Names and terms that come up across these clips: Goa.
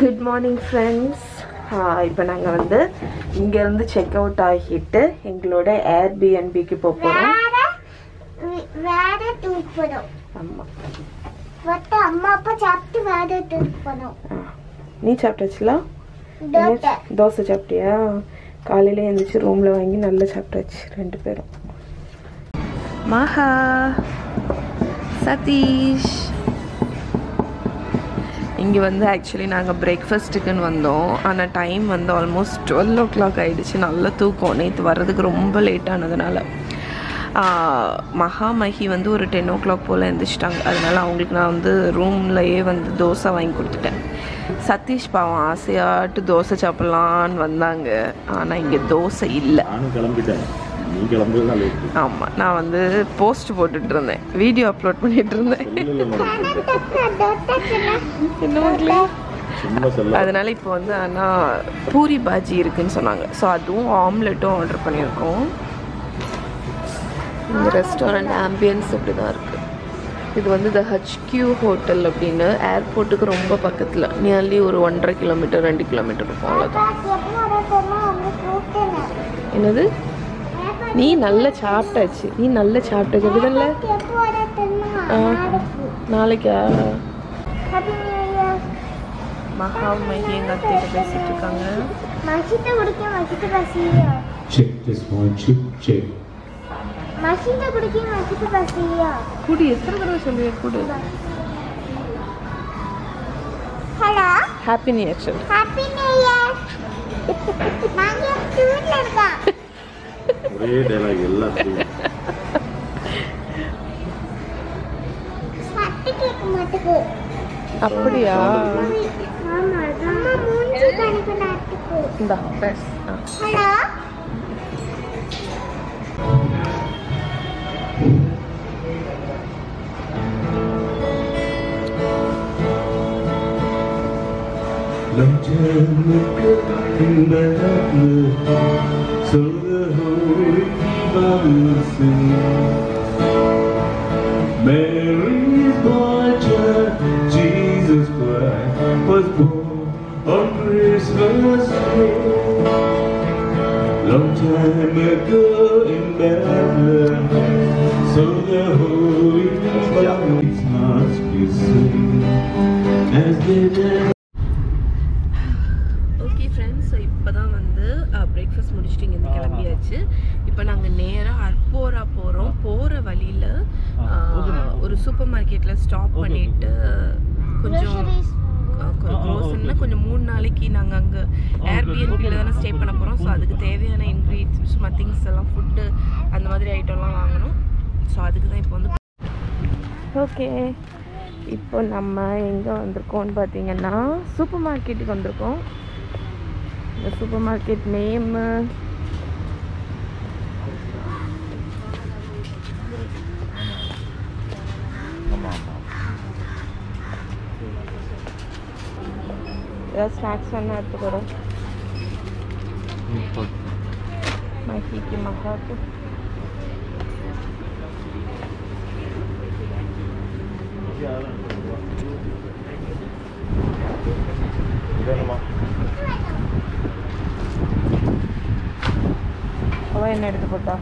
Good morning, friends. Hi, now we are going to check out Airbnb. Satish. Actually, we had breakfast and the time was almost 12 o'clock. I was very late. Maha Mahi was 10 o'clock. That's why I was in the room. Satish was in the dosa chapalan. This is the HQ Hotel. Airport is nearly 1.5 km. You are chapter. You are a chapter. You are a check this one, check. Hello? Happy New Year. Happy New Year. Mary's boy child, Jesus Christ, was born on Christmas Day. Long time ago in Bethlehem, so the Holy Bible must be seen as they did. Breakfast முடிச்சிட்டிங்க இந்த கிளம்பியாச்சு இப்போ நாங்க நேரா அர்போரா போறோம் போற வழியில ஒரு super மார்க்கெட்ல ஸ்டாப் பண்ணிட்டு கொஞ்சம் க்ரோசன்னா கொஞ்சம் மூணு நாளைக்கு நாங்க அங்க Airbnb-ல தான ஸ்டே பண்ண போறோம் சோ அதுக்கு தேவையான ingredients things எல்லாம் ஃபுட் அந்த மாதிரி ஐட்டம்லாம் வாங்கணும் சோ அதுக்கு தான் இப்போ வந்து ஓகே இப்போ நம்ம எங்க வந்திருக்கோம்னு பாத்தீங்கன்னா சூப்பர் மார்க்கெட்டுக்கு வந்திருக்கோம் The supermarket name snacks on that to my hiki mahato I need to put up.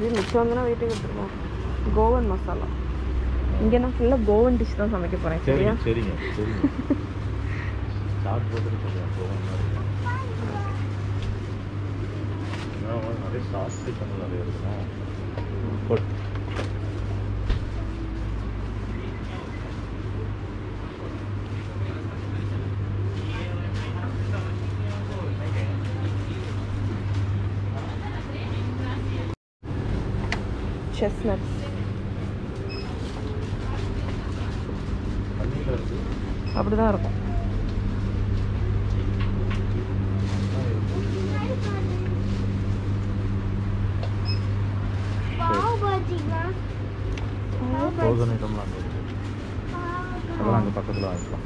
This is Goan masala. I'm going to Goan dish. Good. Chestnuts. How கூட அங்க பக்கத்துல வாங்கிக்கலாம்.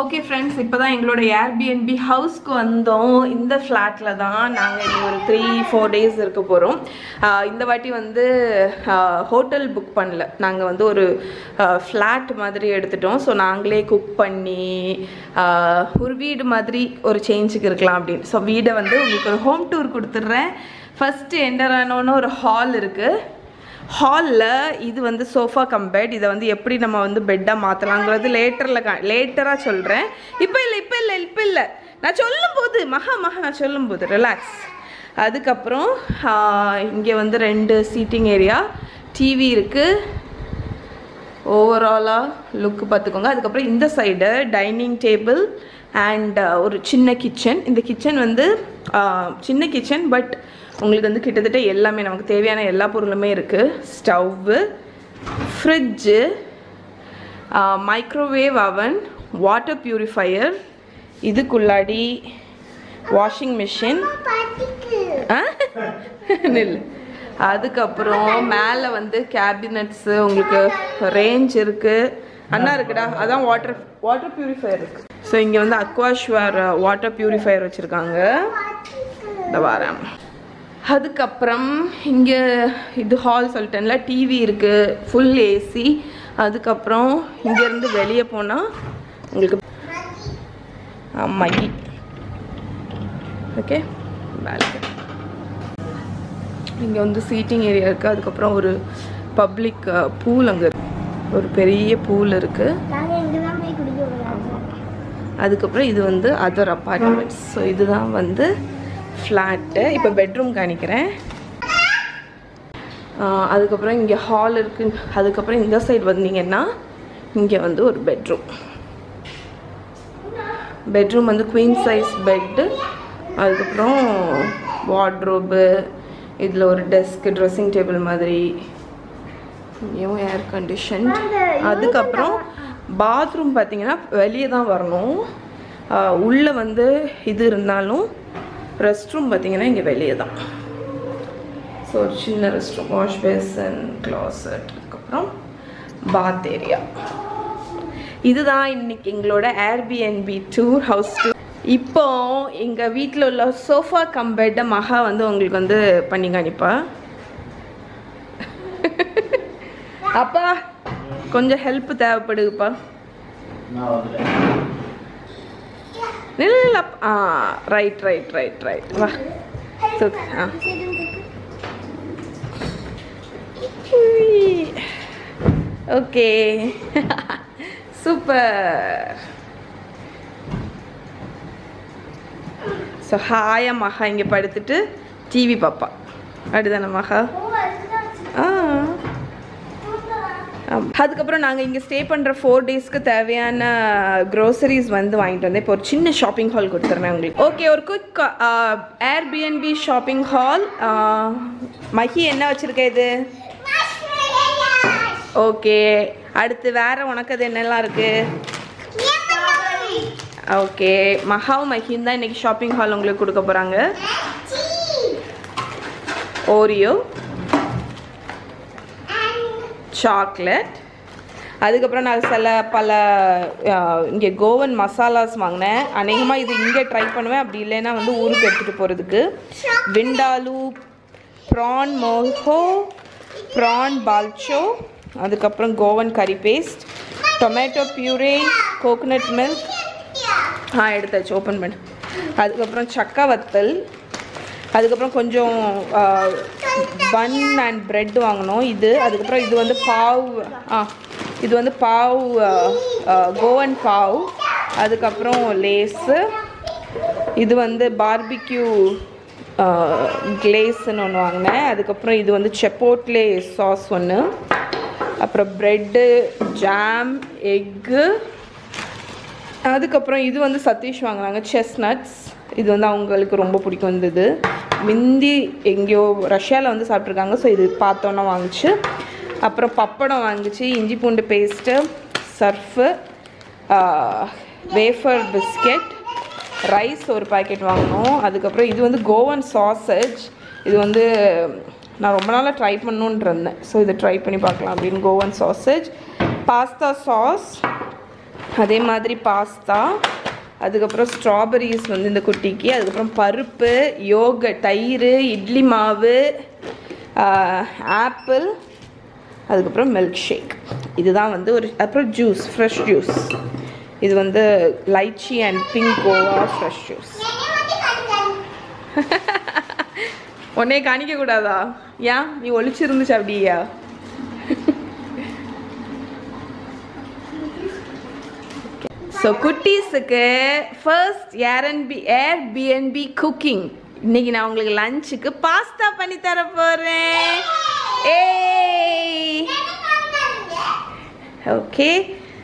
ஓகே ஃப்ரெண்ட்ஸ், இப்போ தான் எங்களோட ஏர்பிஎன்பி ஹவுஸ்க்கு வந்தோம். இந்த ஃப்ளாட்டில் தான் நாங்கள் இங்கே ஒரு 3-4 டேஸ் இருக்க போகிறோம். இந்த வாட்டி வந்து ஹோட்டல் புக் பண்ணல, நாங்கள் வந்து ஒரு ஃப்ளாட் மாதிரி எடுத்துட்டோம். ஸோ நாங்களே குக் பண்ணி ஒரு வீடு மாதிரி ஒரு சேஞ்சுக்கு இருக்கலாம் அப்படின்னு. ஸோ வீடை வந்து உங்களுக்கு ஒரு ஹோம் டூர் கொடுத்துட்றேன். ஃபஸ்ட்டு என்டர் ஆனோன்னு ஒரு ஹால் இருக்குது. ஹாலில் இது வந்து சோஃபா கம் பெட். இதை வந்து எப்படி நம்ம வந்து பெட்டாக மாற்றலாங்கிறது லேட்டராக சொல்கிறேன். இப்போ இல்லை நான் சொல்லும் போது நான் சொல்லும் போது ரிலாக்ஸ். அதுக்கப்புறம் இங்கே வந்து 2 சீட்டிங் ஏரியா, டிவி இருக்குது. ஓவராலாக லுக்கு பார்த்துக்கோங்க. அதுக்கப்புறம் இந்த சைடு டைனிங் டேபிள் அண்ட் ஒரு சின்ன கிச்சன். இந்த கிச்சன் வந்து சின்ன கிச்சன், பட் உங்களுக்கு வந்து கிட்டத்தட்ட எல்லாமே நமக்கு தேவையான எல்லா பொருளுமே இருக்குது. Stove, fridge, microwave oven, water purifier, இதுக்குள்ளாடி வாஷிங் மிஷின், நெல். அதுக்கப்புறம் மேலே வந்து கேபினட்ஸு, உங்களுக்கு ரேஞ்ச் இருக்குது. அண்ணா இருக்குடா, அதான் வாட்டர் பியூரிஃபையர் இருக்குது. ஸோ இங்கே வந்து அக்வாஷ்வர் வாட்டர் பியூரிஃபையர் வச்சுருக்காங்க. இந்த வாரம் அதுக்கப்புறம் இங்கே இது ஹால் சொல்லிட்டேன்ல, டிவி இருக்குது, ஃபுல் ஏசி. அதுக்கப்புறம் இங்கேருந்து வெளியே போனால் உங்களுக்கு மகி. Okay, balcony. இங்கே வந்து சீட்டிங் ஏரியா இருக்குது. அதுக்கப்புறம் ஒரு பப்ளிக் பூல், அங்கே ஒரு பெரிய பூல் இருக்குது. அதுக்கப்புறம் இது வந்து அதர் அப்பார்ட்மெண்ட்ஸ். ஸோ இதுதான் வந்து ஃப்ளாட்டு. இப்போ பெட்ரூம் காணிக்கிறேன். அதுக்கப்புறம் இங்கே ஹால் இருக்குது. அதுக்கப்புறம் இந்த சைடு வந்தீங்கன்னா இங்கே வந்து ஒரு பெட்ரூம். பெட்ரூம் வந்து குவீன் சைஸ் பெட்டு. அதுக்கப்புறம் வார்ட்ரோபு, இதில் ஒரு டெஸ்க்கு, ட்ரெஸ்ஸிங் டேபிள் மாதிரி, ஏர் கண்டிஷன். அதுக்கப்புறம் பாத்ரூம் பார்த்தீங்கன்னா வெளியே தான் வரணும். உள்ளே வந்து இது இருந்தாலும் ரெஸ்ட் ரூம் பார்த்தீங்கன்னா இங்கே வெளியே தான். ஸோ ஒரு சின்ன rest room, wash basin, closet, அதுக்கப்புறம் பாத் ஏரியா. இதுதான் இன்னைக்கு எங்களோட ஏர்பிஎன்பி டூர், ஹவுஸ் டூர். இப்போ எங்கள் வீட்டில் உள்ள சோஃபா கம் பெட்டை மகா வந்து உங்களுக்கு வந்து பண்ணி காணிப்பா. அப்பா கொஞ்சம் ஹெல்ப் தேவைப்படுதுப்பா. இல்லை ரைட் வா. Okay, super. ஸோ ஹாயா மகா இங்கே படுத்துட்டு டிவி பாப்பா. அப்படிதானே மகா? ஆ. அதுக்கப்புறம் நாங்கள் இங்கே ஸ்டே பண்ணுற 4 டேஸ்க்கு தேவையான க்ரோசரிஸ் வந்து வாங்கிட்டு வந்தேன். இப்போ ஒரு சின்ன ஷாப்பிங் ஹால் கொடுத்துருவேன் உங்களுக்கு. ஓகே, ஒரு quick Airbnb shopping hall. Magi என்ன வச்சுருக்க இது? ஓகே, அடுத்து வேறு உனக்கு அது என்னெல்லாம் இருக்குது? ஓகே, மகாவும் மகியும் தான் இன்றைக்கி ஷாப்பிங் ஹால் உங்களுக்கு கொடுக்க போகிறாங்க. Oreo chocolate. அதுக்கப்புறம் நான் பல இங்கே கோவன் மசாலாஸ் வாங்கினேன். அநேகமாக இது இங்கே ட்ரை பண்ணுவேன், அப்படி இல்லைன்னா வந்து ஊருக்கு எடுத்துகிட்டு போகிறதுக்கு. விண்டாலு, ப்ரான் மோஹோ, ப்ரான் பால்ச்சோ, அதுக்கப்புறம் Goan curry paste, tomato puree, coconut milk. எடுத்தாச்சு, ஓப்பன் பண்ணு. அதுக்கப்புறம் சக்கா வத்தல். அதுக்கப்புறம் கொஞ்சம் பன் அண்ட் ப்ரெட் வாங்கினோம் இது. அதுக்கப்புறம் இது வந்து பாவ், இது வந்து பாவ், கோவன் பாவ். அதுக்கப்புறம் லேஸு. இது வந்து பார்பிக்யூ கிளேஸ்ன்னு ஒன்று வாங்கினேன். அதுக்கப்புறம் இது வந்து செப்போட்லே சாஸ் ஒன்று. அப்புறம் ப்ரெட்டு, ஜாம், எக்கு. அதுக்கப்புறம் இது வந்து சதீஷ் வாங்கினாங்க, செஸ்நட்ஸ். இது வந்து அவங்களுக்கு ரொம்ப பிடிக்கும். வந்தது மிந்தி எங்கேயோ ரஷ்யாவில் வந்து சாப்பிட்ருக்காங்க. ஸோ இது பார்த்தோன்னா வாங்கிச்சு. அப்புறம் பப்படம் வாங்கிச்சு, இஞ்சி பூண்டு paste, Surf, wafer biscuit, rice ஒரு packet வாங்கணும் அதுக்கு அப்புறம் இது வந்து கோவன் sausage இது வந்து நான் ரொம்ப நாளா ட்ரை பண்ணனும்னு இருந்தேன் சோ இத ட்ரை பண்ணி பார்க்கலாம் அப்படிን கோவன் sausage pasta sauce அதே மாதிரி pasta அதுக்கு அப்புறம் strawberries வந்து இந்த குட்டிக்கு அதுக்கு அப்புறம் பருப்பு yogurt தயிர் இட்லி மாவு apple அதுக்கு அப்புறம் milkshake இதுதான் வந்து ஒரு அப்புறம் juice fresh juice இது வந்து lychee and pink guava fresh juice ஒண்ணே காணிக்க கூடாதா யா நீ ஒளிச்சிருந்துச்சு அப்படியே so குட்டீஸ்க்கு first Airbnb cooking இன்னைக்கு நான் உங்களுக்கு லஞ்சுக்கு பாஸ்தா பண்ணி தர போறேன் ஏய் ஓகே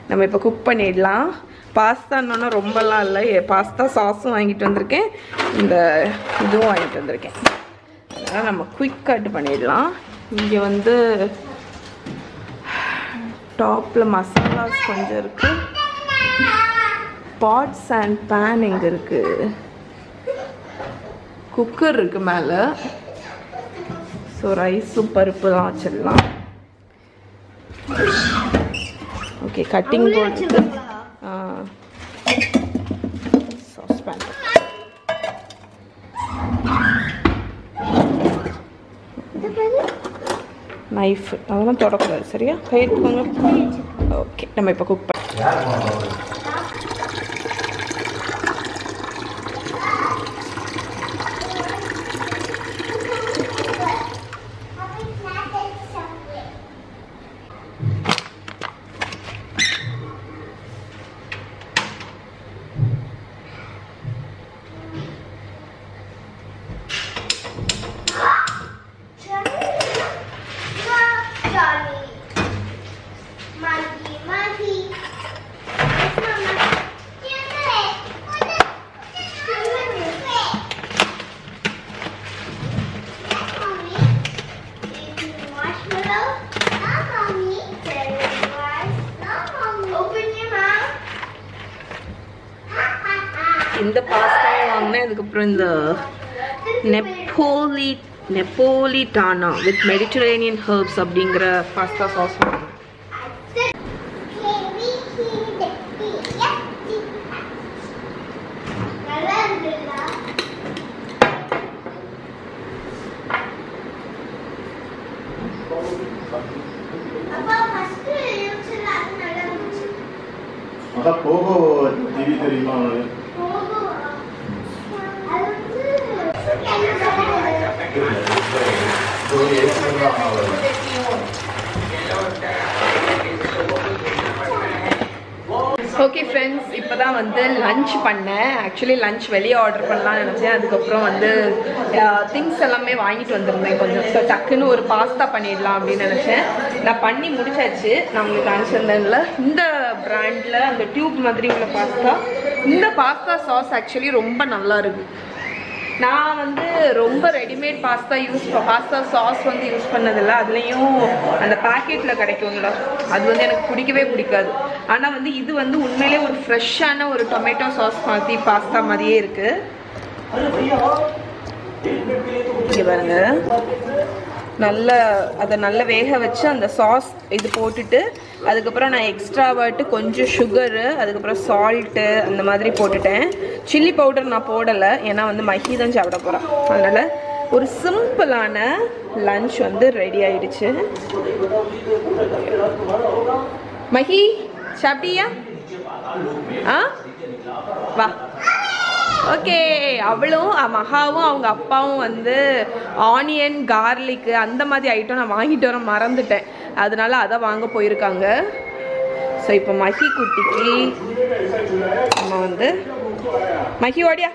நம்ம இப்ப குக் பண்ணிடலாம் பாஸ்தான்னா ரொம்பலாம் இல்ல பாஸ்தா சாஸும் வாங்கிட்டு வந்திருக்கேன் இந்த இதுவும் வாங்கிட்டு வந்திருக்கேன் அதனால நம்ம குயிக் கட் பண்ணிடலாம் இங்க வந்து டாப்ல மசாலாஸ் கொஞ்சம் இருக்கு pots and pan இங்க இருக்கு cooker இருக்கு மேல சோ ரைஸும் பருப்புலாம் வச்சிரலாம் okay cutting board sauce pan இது பாரு knife அதெல்லாம் தொட கூடாது சரியா கை எடுத்துங்க ஓகே நம்ம இப்ப குக் பண்ணலாம் இந்த பாஸ்தா வாங்குனேன் அதுக்கு அப்புறம் இந்த Napolitana with Mediterranean herbs அப்படிங்கற பாஸ்தா சாஸ் வாங்குனேன் Okay friends, இப்பதான் வந்து லஞ்ச் பண்ணேன். Actually lunch வெளிய ஆர்டர் பண்ணலாம் நினைச்சேன். அதுக்கு அப்புறம் வந்து things எல்லாமே வாங்கிட்டு வந்திருந்தேன் கொஞ்சம். So டக்குன்னு ஒரு பாஸ்தா பண்ணிடலாம் அப்படினு நினைச்சேன். நான் பண்ணி முடிச்சாச்சு. நான் உங்களுக்கு காமிச்சிருந்தேன்ல இந்த பிராண்ட்ல அந்த டியூப் மாதிரி உள்ள பாஸ்தா. இந்த பாஸ்தா சாஸ் actually ரொம்ப நல்லா இருக்கு. நான் வந்து ரொம்ப ரெடிமேட் பாஸ்தா சாஸ் வந்து யூஸ் பண்ணதில்லை அதுலேயும் அந்த பேக்கெட்டில் கிடைக்குங்களா அது வந்து எனக்கு பிடிக்கவே பிடிக்காது ஆனால் வந்து இது வந்து உண்மையிலே ஒரு ஃப்ரெஷ்ஷான ஒரு டொமேட்டோ சாஸ் மாதிரி பாஸ்தா மாதிரியே இருக்குது இங்கே பாருங்க நல்ல அதை நல்லா வேக வச்சு அந்த சாஸ் இது போட்டுட்டு அதுக்கப்புறம் நான் எக்ஸ்ட்ராவாட்டு கொஞ்சம் சுகரு அதுக்கப்புறம் சால்ட்டு அந்த மாதிரி போட்டுட்டேன் சில்லி பவுடர் நான் போடலை ஏன்னா வந்து மஹி தான் சாப்பிட போகிறேன் அதனால் ஒரு சிம்பிளான லஞ்ச் வந்து ரெடி ஆயிடுச்சு மஹி சாப்பிட்டியா ஆ வா ஓகே அவளும் மகாவும் அவங்க அப்பாவும் வந்து ஆனியன் கார்லிக்கு அந்த மாதிரி ஐட்டம் நான் வாங்கிட்டு வர மறந்துட்டேன் அதனால அதை வாங்க போயிருக்காங்க ஸோ இப்போ மஹி குட்டிக்கு நம்ம வந்து மஹி ஓடியா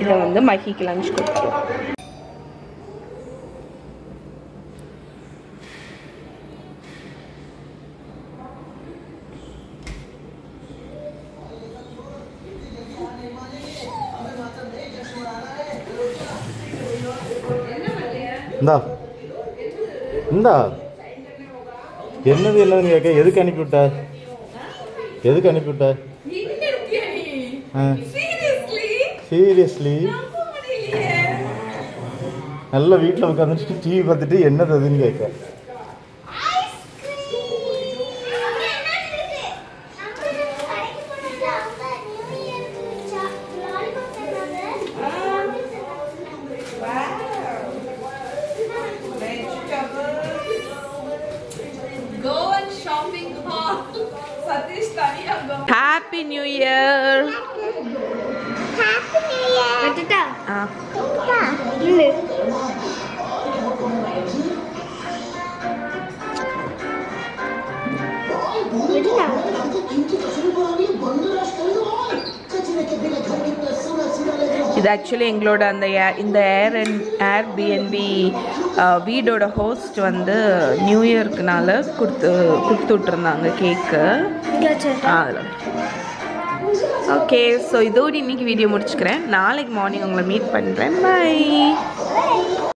இதை வந்து மஹிக்கு லஞ்ச் கொடுத்துருவோம் Seriously? I love it. I love it. I love it. I love it. Happy New Year! Happy New Year! Tita! Tita! It actually included on the Airbnb video host on the New Year canal cake. Okay, so this is the video. Tomorrow morning, we will meet. Bye!